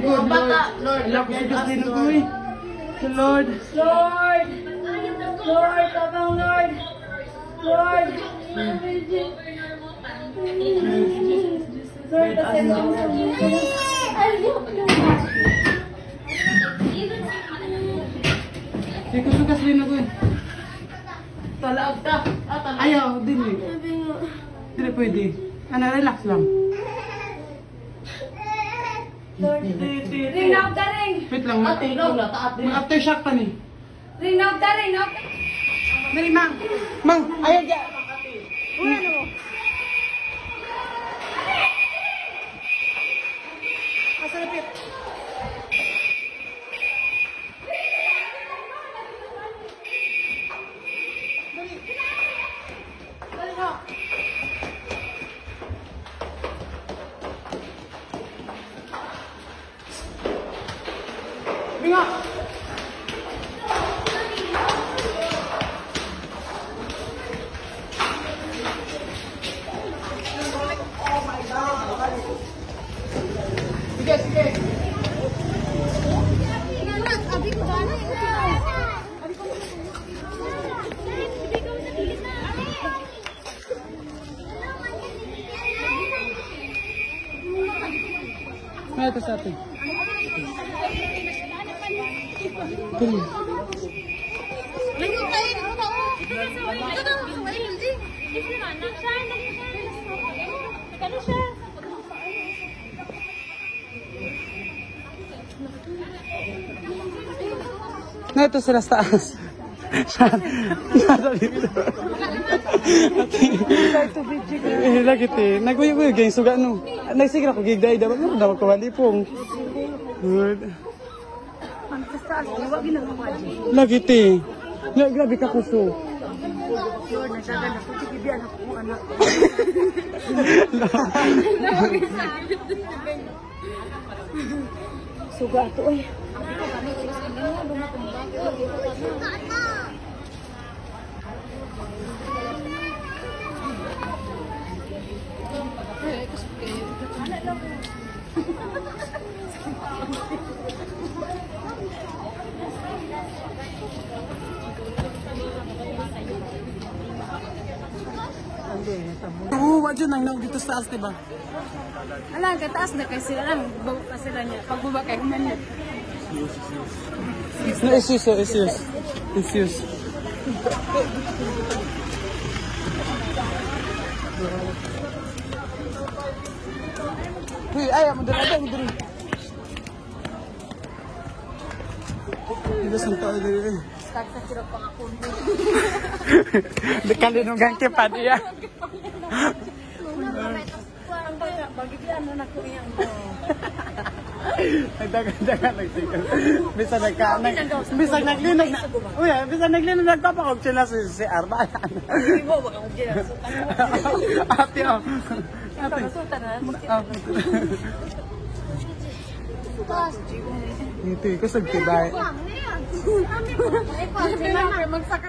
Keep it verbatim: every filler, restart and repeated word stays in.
morning, good Lord. Lord, Lord, Lord, Lord, Lord, abang Lord, Lord, Lord, Lord, Ring up the ring! Wait lang, aftershock pa ni. Ring up the ring! Dali, Mang! Mang! Ayan dyan! Ulan mo! Masalapit! Dali! Dali mo! Bring up! Oh my God! You guys, you guys. Hey, what's happening? Come on. No, ito sila sa taas. Lagiti. Naguyog-uyog yung suga, no? Nagsigil ako, gigday. Dapat mo, dapat ko malipong. Good. Lagi ti. Nga, grabe ka kuso. Suga ito eh. Huwag yun ang dito sa taas, diba? Alam, kataas na kayo sila. Alam, bawa ka sila niya. Pagbaba kayo, human yun. It's use, it's use. It's use. Uy, ayaw mo doon. Ayaw mo doon. Dito sa taas, diba? Start sa kirap pa nga kundi. Dekalinugang kipad iya. Nagdagan-dagan nagsikal. Bisa nagkaanag. Bisa naglinag na. Uy, bisa naglinag na kapakog sila sa C R. Baan? Hindi mo, baka kong gila. Ate, o. Ate. Sultan na. Sultan na. Ito, ikasag tibay. Sultan na. Sultan na. Magsaka.